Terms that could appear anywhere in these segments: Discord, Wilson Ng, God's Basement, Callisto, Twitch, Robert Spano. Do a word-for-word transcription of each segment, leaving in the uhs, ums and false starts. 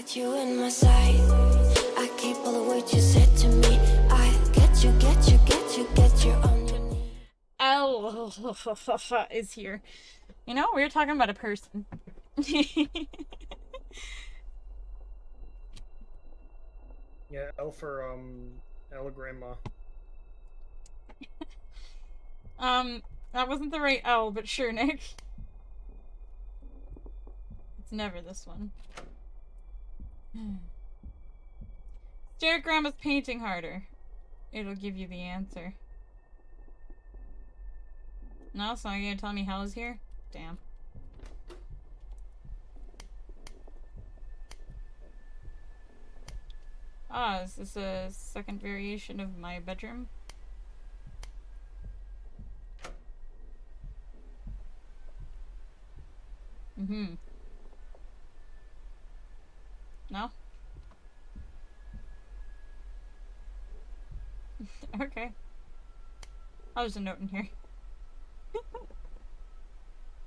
Got you in my sight. I keep all the words you said to me. I get you, get you, get you, get you on your knee. Oh, is here. You know, we were talking about a person. Yeah, L for, um, L grandma. um, that wasn't the right L, but sure, Nick. It's never this one. Stare at grandma's painting harder. It'll give you the answer. No, so you're gonna tell me hell is here? Damn. Ah, is this a second variation of my bedroom? Mm-hmm. No? Okay. Oh, there's a note in here.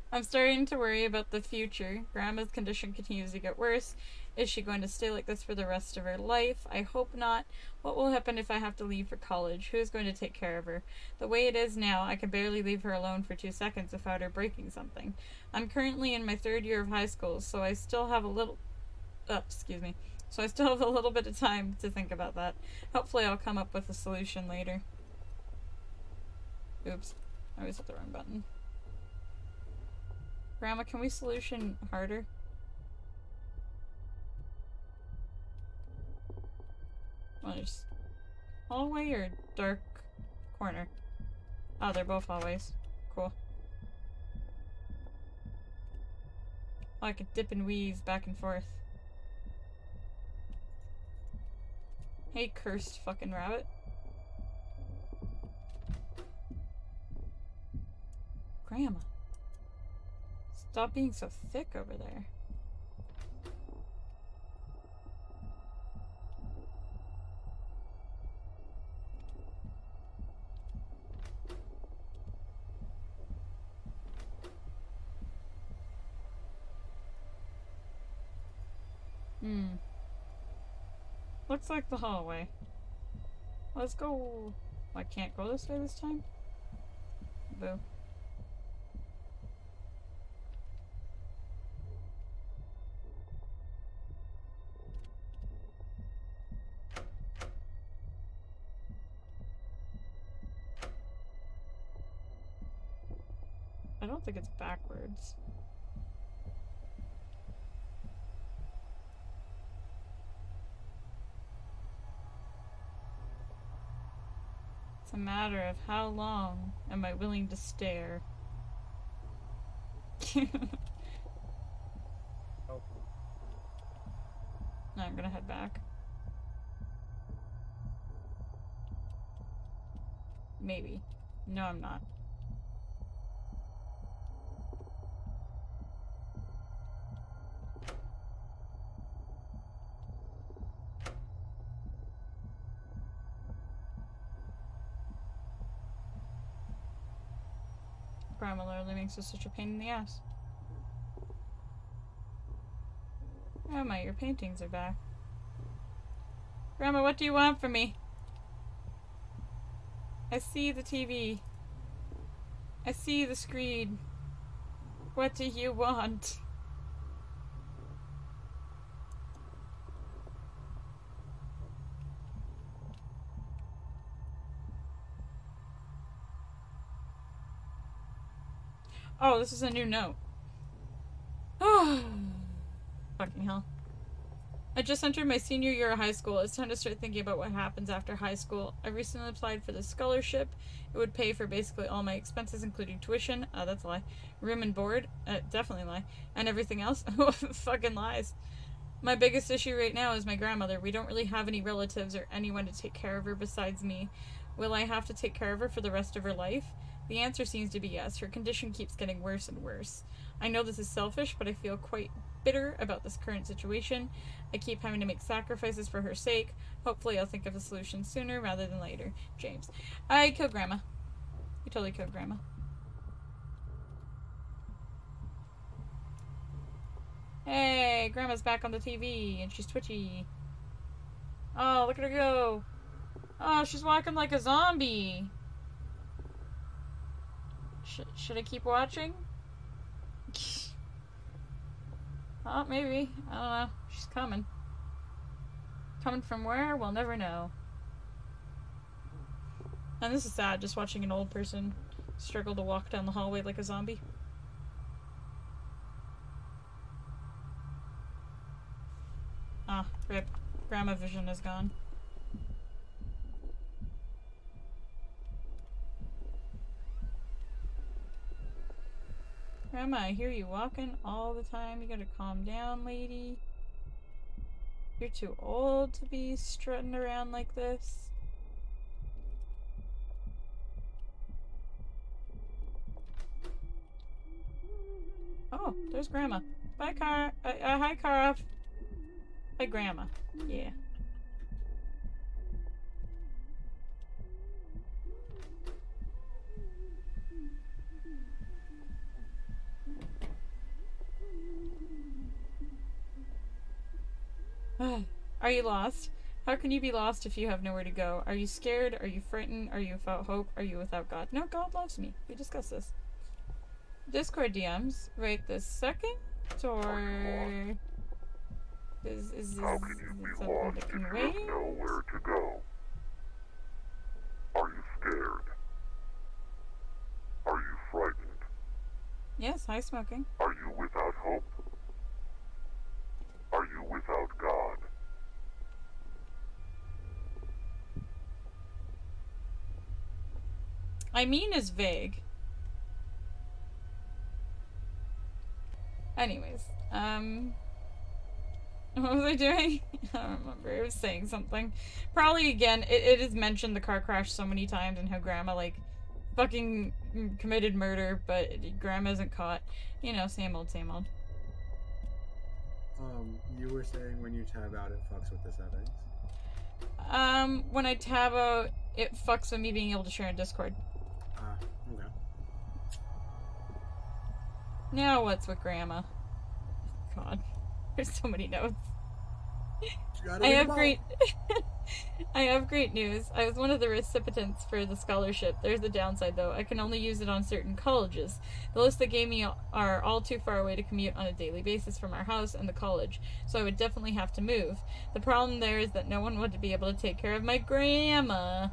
I'm starting to worry about the future. Grandma's condition continues to get worse. Is she going to stay like this for the rest of her life? I hope not. What will happen if I have to leave for college? Who is going to take care of her? The way it is now, I can barely leave her alone for two seconds without her breaking something. I'm currently in my third year of high school, so I still have a little... Oh, excuse me. So I still have a little bit of time to think about that. Hopefully I'll come up with a solution later. Oops. I always hit the wrong button. Grandma, can we solution harder? Well, there's hallway or dark corner? Oh, they're both hallways. Cool. Oh, I could dip and weave back and forth. Hey, cursed fucking rabbit. Grandma. Stop being so thick over there. Hmm. Looks like the hallway. Let's go. I can't go this way this time. Boo. I think it's backwards. It's a matter of how long am I willing to stare. Oh. Now I'm gonna head back. Maybe. No, I'm not. Grandma literally makes us such a pain in the ass. Grandma, your paintings are back. Grandma, what do you want from me? I see the T V. I see the screen. What do you want? Oh, this is a new note. Oh, fucking hell. I just entered my senior year of high school. It's time to start thinking about what happens after high school. I recently applied for the scholarship. It would pay for basically all my expenses, including tuition. Oh, that's a lie. Room and board. Uh, definitely a lie. And everything else. Fucking lies. My biggest issue right now is my grandmother. We don't really have any relatives or anyone to take care of her besides me. Will I have to take care of her for the rest of her life? The answer seems to be yes. Her condition keeps getting worse and worse. I know this is selfish, but I feel quite bitter about this current situation. I keep having to make sacrifices for her sake. Hopefully I'll think of a solution sooner rather than later. James. I killed Grandma. You totally killed Grandma. Hey, Grandma's back on the T V, and she's twitchy. Oh, look at her go. Oh, she's walking like a zombie. Sh should I keep watching? Oh, maybe. I don't know. She's coming. Coming from where? We'll never know. And this is sad, just watching an old person struggle to walk down the hallway like a zombie. Ah, rip. Grandma vision is gone. Grandma, I hear you walking all the time. You gotta calm down, lady. You're too old to be strutting around like this. Oh, there's Grandma. Bye, Car. Uh, uh, hi, Cara. Hi, Grandma. Yeah. Are you lost? How can you be lost if you have nowhere to go? Are you scared? Are you frightened? Are you without hope? Are you without God? No, God loves me. We discussed this. Discord D Ms right this second, or is is how can you be lost if you have nowhere to go? Are you scared? Are you frightened? Yes, hi, Smoking. Are you without hope? Are you without God? I mean is vague. Anyways, um, what was I doing? I don't remember. I was saying something. Probably again, it, it is mentioned the car crash so many times and how Grandma, like, fucking committed murder, but Grandma isn't caught. You know, same old, same old. Um, you were saying when you tab out, it fucks with the settings? Um, when I tab out, it fucks with me being able to share in Discord. Ah, uh, okay. Now what's with Grandma? God, there's so many notes. I have great I have great news. I was one of the recipients for the scholarship. There's the downside though. I can only use it on certain colleges. The list they gave me are all too far away to commute on a daily basis from our house and the college, so I would definitely have to move. The problem there is that no one would be able to take care of my grandma.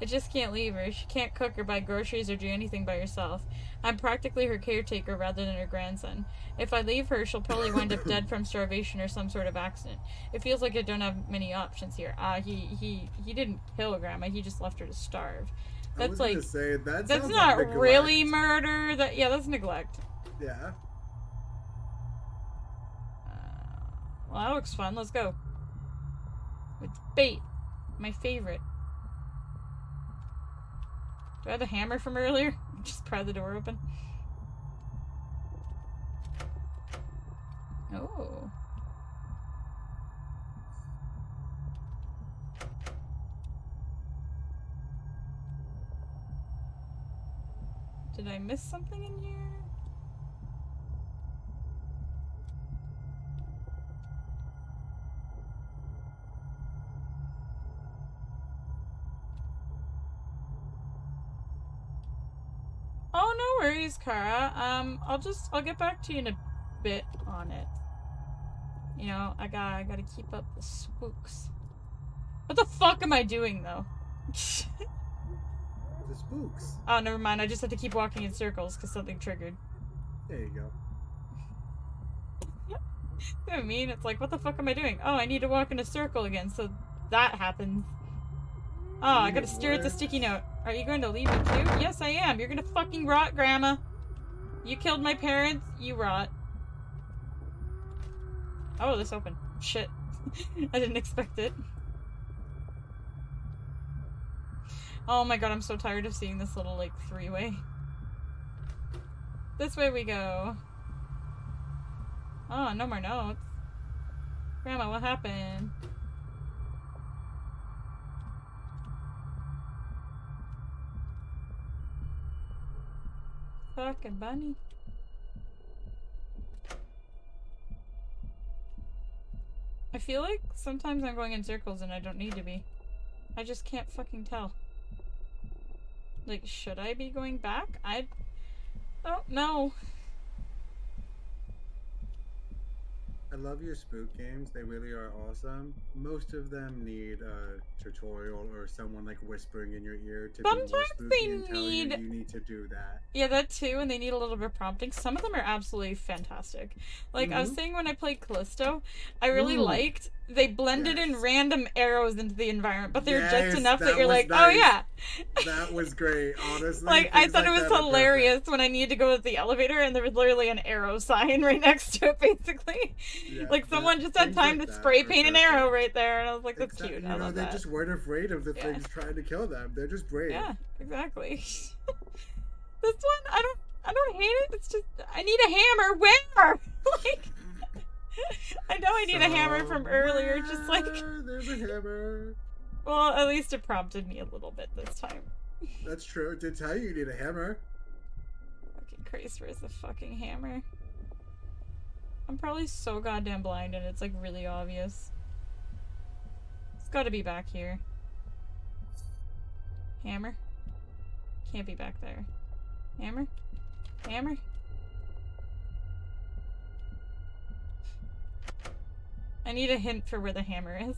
I just can't leave her. She can't cook or buy groceries or do anything by herself. I'm practically her caretaker rather than her grandson. If I leave her, she'll probably wind up dead from starvation or some sort of accident. It feels like I don't have many options here. Ah, uh, he he he didn't kill Grandma. He just left her to starve. That's I was like say, that that's not like really murder. That yeah, that's neglect. Yeah. Uh, well, that looks fun. Let's go. It's bait, my favorite. Do I have the hammer from earlier? Just pry the door open. Oh. Did I miss something in here? No worries, Cara. Um, I'll just I'll get back to you in a bit on it. You know, I got I gotta keep up the spooks. What the fuck am I doing though? The spooks. Oh, never mind. I just have to keep walking in circles because something triggered. There you go. I mean, it's like, what the fuck am I doing? Oh, I need to walk in a circle again, so that happens. Oh, I gotta stare at the sticky note. Are you going to leave me too? Yes, I am. You're gonna fucking rot, Grandma. You killed my parents. You rot. Oh, this opened. Shit. I didn't expect it. Oh my god, I'm so tired of seeing this little, like, three-way. This way we go. Oh, no more notes. Grandma, what happened? Fucking bunny. feel like sometimes I'm going in circles and I don't need to be. I just can't fucking tell. Like, should I be going back? I don't know. I love your spook games. They really are awesome. Most of them need a tutorial or someone like whispering in your ear to Sometimes be more spooky they and tell need... you, you need to do that. Yeah, that too, and they need a little bit of prompting. Some of them are absolutely fantastic. Like mm-hmm. I was saying when I played Callisto, I really mm. liked they blended yes. in random arrows into the environment, but they're yes, just enough that, that you're like, nice. Oh yeah. That was great, honestly. Like, I thought like it was hilarious when I needed to go to the elevator and there was literally an arrow sign right next to it, basically. Yeah, like, someone just had time to spray paint an arrow right there, and I was like, that's exactly. cute. I you know, love they that. just weren't afraid of the yeah. things trying to kill them. They're just brave. Yeah, exactly. This one, I don't, I don't hate it. It's just, I need a hammer. Where? Like... I know I need so, a hammer from earlier, just like... There's a hammer. Well, at least it prompted me a little bit this time. That's true. It did tell you you need a hammer. Fucking Christ, where's the fucking hammer? I'm probably so goddamn blind and it's like really obvious. It's gotta be back here. Hammer? Can't be back there. Hammer? Hammer? I need a hint for where the hammer is.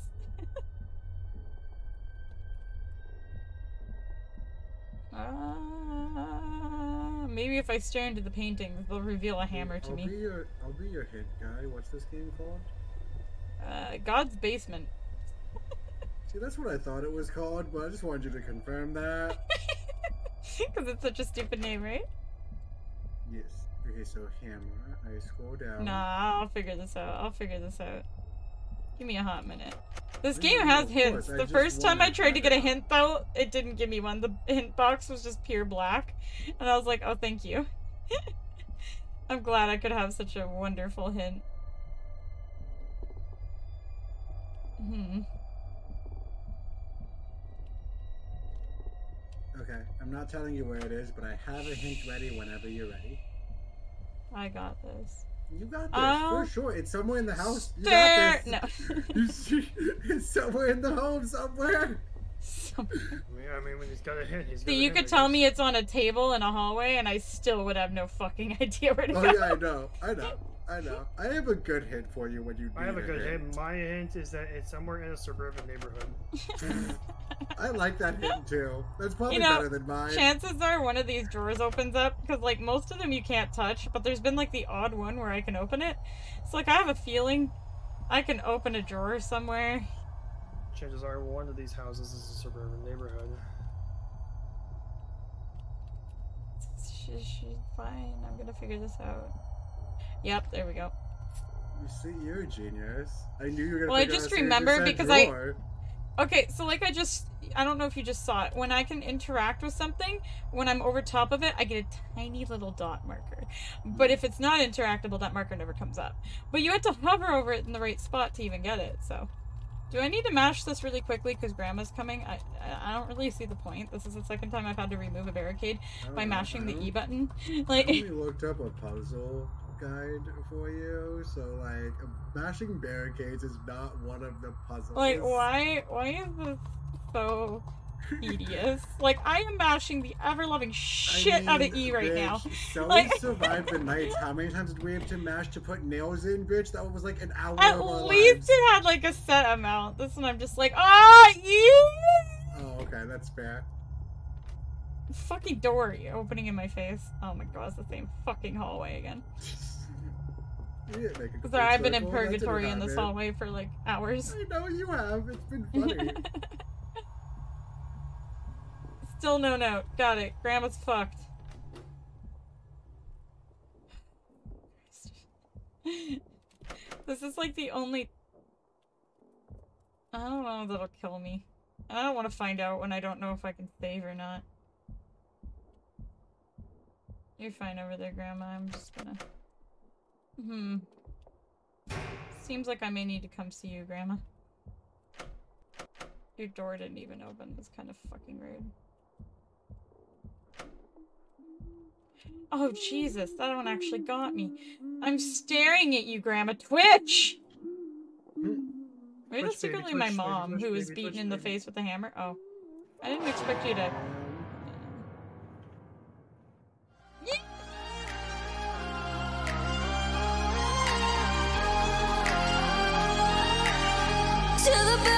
uh, maybe if I stare into the paintings, they'll reveal a hammer to I'll me. Be your, I'll be your hint guy. What's this game called? Uh, God's Basement. See, that's what I thought it was called, but I just wanted you to confirm that. Because it's such a stupid name, right? Yes. Okay, so hammer. I scroll down. Nah, I'll figure this out. I'll figure this out. Give me a hot minute. This game has hints. The first time I tried to get a hint, though, it didn't give me one. The hint box was just pure black. And I was like, oh, thank you. I'm glad I could have such a wonderful hint. Hmm. Okay, I'm not telling you where it is, but I have a hint ready whenever you're ready. I got this. You got this, um, for sure. It's somewhere in the house. You got this. No. It's somewhere in the home, somewhere. somewhere. Yeah, I mean, when he's got a hint, he's got so a you hint, could tell me it's on a table in a hallway, and I still would have no fucking idea where to oh, go. Oh, yeah, I know. I know. I know. I have a good hint for you when you do I have a good hint. hint. My hint is that it's somewhere in a suburban neighborhood. I like that hint too. That's probably you know, better than mine. Chances are one of these drawers opens up because like most of them you can't touch, but there's been like the odd one where I can open it. So like I have a feeling I can open a drawer somewhere. Chances are one of these houses is a suburban neighborhood. She's fine. I'm gonna figure this out. Yep, there we go. You see, you're a genius. I knew you were gonna. Well, I just remembered because drawer. I. Okay, so like I just, I don't know if you just saw it. When I can interact with something, when I'm over top of it, I get a tiny little dot marker. But if it's not interactable, that marker never comes up. But you have to hover over it in the right spot to even get it. So, do I need to mash this really quickly because Grandma's coming? I I don't really see the point. This is the second time I've had to remove a barricade by know, mashing the E button. Like. I looked up a puzzle guide for you, so like bashing barricades is not one of the puzzles. Like why why is this so tedious? Like I am bashing the ever-loving shit I mean, out of E right bitch, now. So like... we survived the nights. How many times did we have to mash to put nails in, bitch? That was like an hour At of our lives. At least it had like a set amount. This one I'm just like, ah, oh, E! Oh, okay, that's fair. Fucking door opening in my face. Oh my god, it's the same fucking hallway again. Sorry, I've been in purgatory in this hallway for like hours. I know you have. It's been funny. Still no note. Got it. Grandma's fucked. This is like the only... I don't know that'll kill me. I don't want to find out when I don't know if I can save or not. You're fine over there, Grandma. I'm just gonna... Hmm. Seems like I may need to come see you, Grandma. Your door didn't even open. That's kind of fucking rude. Oh, Jesus. That one actually got me. I'm staring at you, Grandma. Twitch! Maybe that's secretly my mom, who was beaten in the face with a hammer. Oh. I didn't expect you to... To the